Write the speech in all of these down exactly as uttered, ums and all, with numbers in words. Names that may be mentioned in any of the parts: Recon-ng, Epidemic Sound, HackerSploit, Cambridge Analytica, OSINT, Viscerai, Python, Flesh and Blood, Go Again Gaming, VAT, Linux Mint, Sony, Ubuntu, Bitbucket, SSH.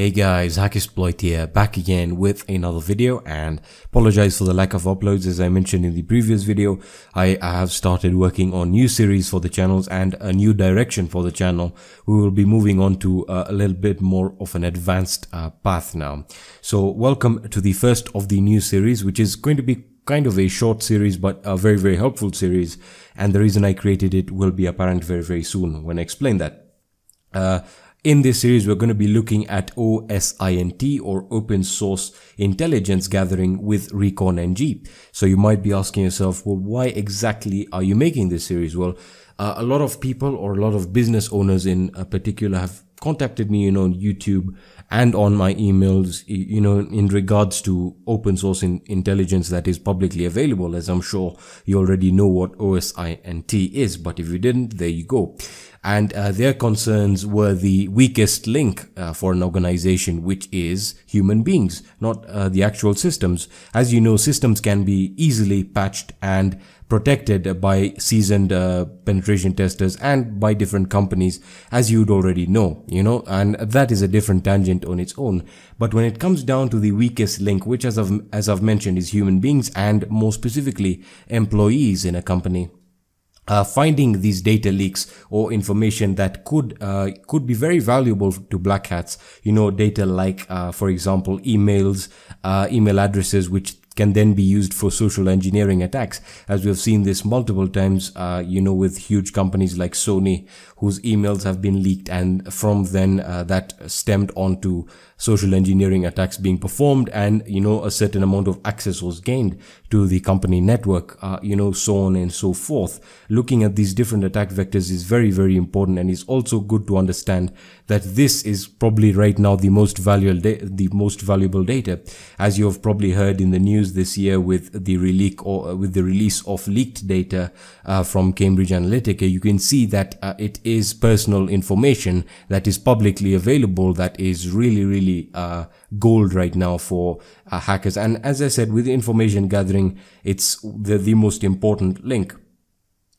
Hey guys, HackerSploit here, back again with another video, and apologize for the lack of uploads. As I mentioned in the previous video, I have started working on new series for the channels and a new direction for the channel. We will be moving on to a little bit more of an advanced uh, path now. So welcome to the first of the new series, which is going to be kind of a short series but a very very helpful series, and the reason I created it will be apparent very very soon when I explain that. Uh, In this series, we're going to be looking at O S I N T, or Open Source Intelligence Gathering with Recon-ng. So you might be asking yourself, well, why exactly are you making this series? Well, uh, a lot of people, or a lot of business owners in particular, have contacted me, you know, on YouTube and on my emails, you know, in regards to open source in intelligence that is publicly available, as I'm sure you already know what O S I N T is, but if you didn't, there you go. And uh, their concerns were the weakest link uh, for an organization, which is human beings, not uh, the actual systems. As you know, systems can be easily patched and protected by seasoned uh, penetration testers and by different companies, as you'd already know, you know, and that is a different tangent on its own. But when it comes down to the weakest link, which as I've, as I've mentioned is human beings, and more specifically employees in a company, Uh, finding these data leaks or information that could uh, could be very valuable to black hats, you know, data like, uh, for example, emails, uh, email addresses, which can then be used for social engineering attacks, as we have seen this multiple times, uh, you know, with huge companies like Sony, whose emails have been leaked, and from then uh, that stemmed onto social engineering attacks being performed, and you know, a certain amount of access was gained to the company network, uh, you know, so on and so forth. Looking at these different attack vectors is very very important, and it's also good to understand that this is probably right now the most valuable the most valuable data, as you have probably heard in the news this year with the release or with the release of leaked data uh, from Cambridge Analytica. You can see that uh, it is personal information that is publicly available that is really really uh, gold right now for uh, hackers. And as I said, with information gathering, it's the, the most important link.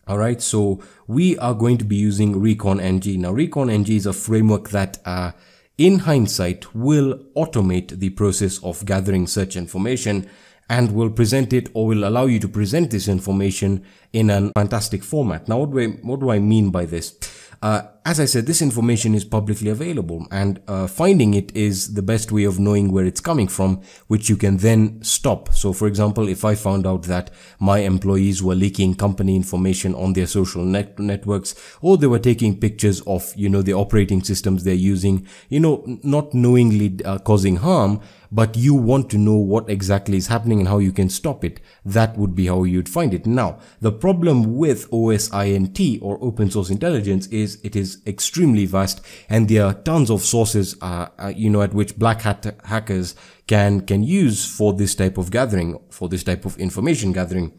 All right, so we are going to be using Recon-ng. Now, Recon-ng is a framework that uh, in hindsight will automate the process of gathering such information, and will present it, or will allow you to present this information in a fantastic format. Now, what do I, what do I mean by this? Uh, as I said, this information is publicly available, and uh, finding it is the best way of knowing where it's coming from, which you can then stop. So, for example, if I found out that my employees were leaking company information on their social net networks, or they were taking pictures of, you know, the operating systems they're using, you know, not knowingly uh, causing harm, but you want to know what exactly is happening and how you can stop it, that would be how you'd find it. Now, the problem with O S I N T, or Open Source Intelligence, is it is extremely vast, and there are tons of sources, uh, uh, you know, at which black hat hackers can, can use for this type of gathering, for this type of information gathering.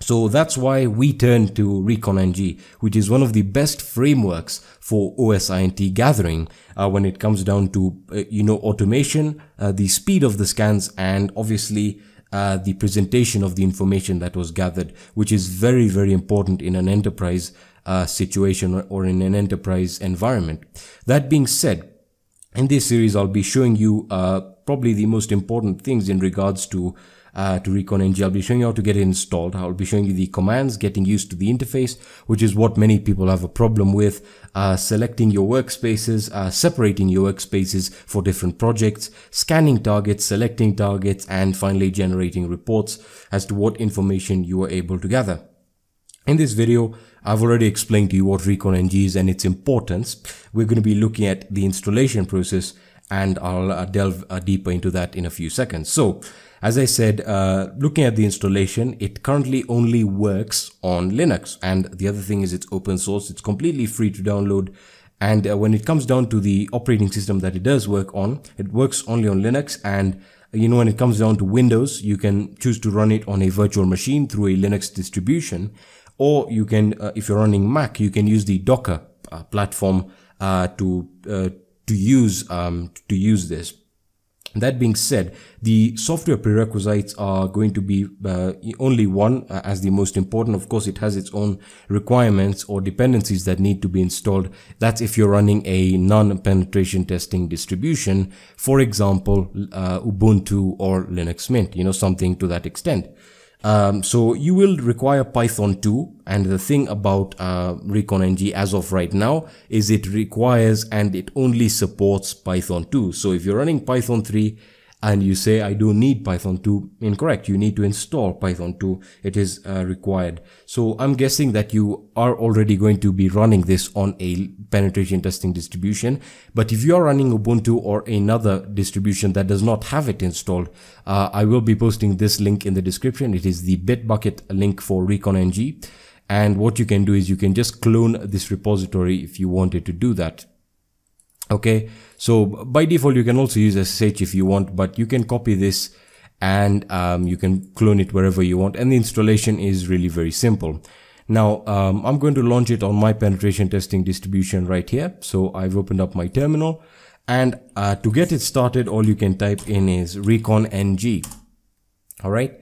So that's why we turn to Recon-ng, which is one of the best frameworks for O S I N T gathering uh, when it comes down to, uh, you know, automation, uh, the speed of the scans, and obviously uh, the presentation of the information that was gathered, which is very, very important in an enterprise uh, situation or in an enterprise environment. That being said, in this series, I'll be showing you uh, probably the most important things in regards to Uh, to Recon-ng. I'll be showing you how to get it installed. I'll be showing you the commands, getting used to the interface, which is what many people have a problem with, uh, selecting your workspaces, uh, separating your workspaces for different projects, scanning targets, selecting targets, and finally generating reports as to what information you were able to gather. In this video, I've already explained to you what Recon-ng is and its importance. We're going to be looking at the installation process, and I'll uh, delve uh, deeper into that in a few seconds. So, as I said, uh, looking at the installation, it currently only works on Linux. And the other thing is it's open source. It's completely free to download. And uh, when it comes down to the operating system that it does work on, it works only on Linux. And, you know, when it comes down to Windows, you can choose to run it on a virtual machine through a Linux distribution. Or you can, uh, if you're running Mac, you can use the Docker uh, platform uh, to, uh, to use, um, to use this. That being said, the software prerequisites are going to be uh, only one uh, as the most important. Of course, it has its own requirements or dependencies that need to be installed. That's if you're running a non-penetration testing distribution, for example, uh, Ubuntu or Linux Mint, you know, something to that extent. Um, so you will require Python two, and the thing about uh, Recon-ng as of right now is it requires and it only supports Python two. So if you're running Python three and you say I don't need Python two, incorrect, you need to install Python two, it is uh, required. So I'm guessing that you are already going to be running this on a penetration testing distribution, but if you are running Ubuntu or another distribution that does not have it installed, uh, I will be posting this link in the description. It is the Bitbucket link for Recon-ng, and what you can do is you can just clone this repository if you wanted to do that. Okay, so by default you can also use S S H if you want, but you can copy this and um, you can clone it wherever you want, and the installation is really very simple. Now um, I'm going to launch it on my penetration testing distribution right here. So I've opened up my terminal, and uh, to get it started, all you can type in is Recon-ng. All right,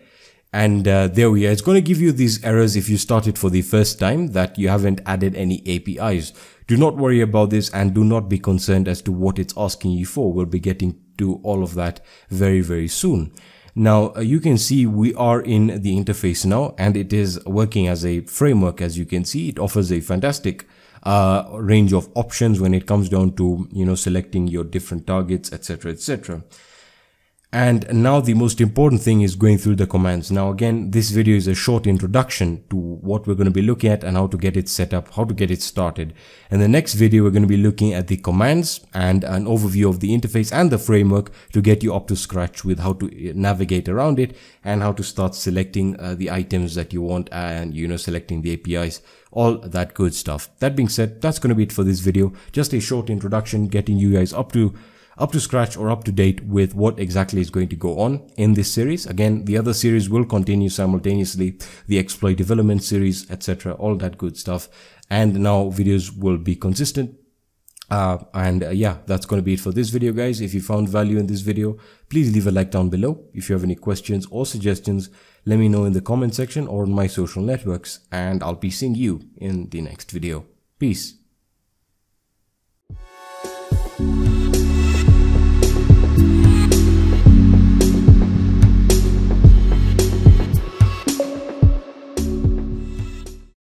and uh, there we are. It's going to give you these errors if you start it for the first time that you haven't added any A P Is. Do not worry about this, and do not be concerned as to what it's asking you for. We'll be getting to all of that very, very soon. Now, uh, you can see we are in the interface now, and it is working as a framework. As you can see, it offers a fantastic uh, range of options when it comes down to, you know, selecting your different targets, et cetera, et cetera. And now the most important thing is going through the commands. Now again, this video is a short introduction to what we're going to be looking at and how to get it set up, how to get it started. In the next video, we're going to be looking at the commands and an overview of the interface and the framework to get you up to scratch with how to navigate around it and how to start selecting uh, the items that you want and, you know, selecting the A P Is, all that good stuff. That being said, that's going to be it for this video. Just a short introduction, getting you guys up to up to scratch or up to date with what exactly is going to go on in this series. Again, the other series will continue simultaneously, the exploit development series, et cetera, all that good stuff. And now videos will be consistent. Uh, and uh, yeah, that's going to be it for this video, guys. If you found value in this video, please leave a like down below. If you have any questions or suggestions, let me know in the comment section or on my social networks, and I'll be seeing you in the next video. Peace.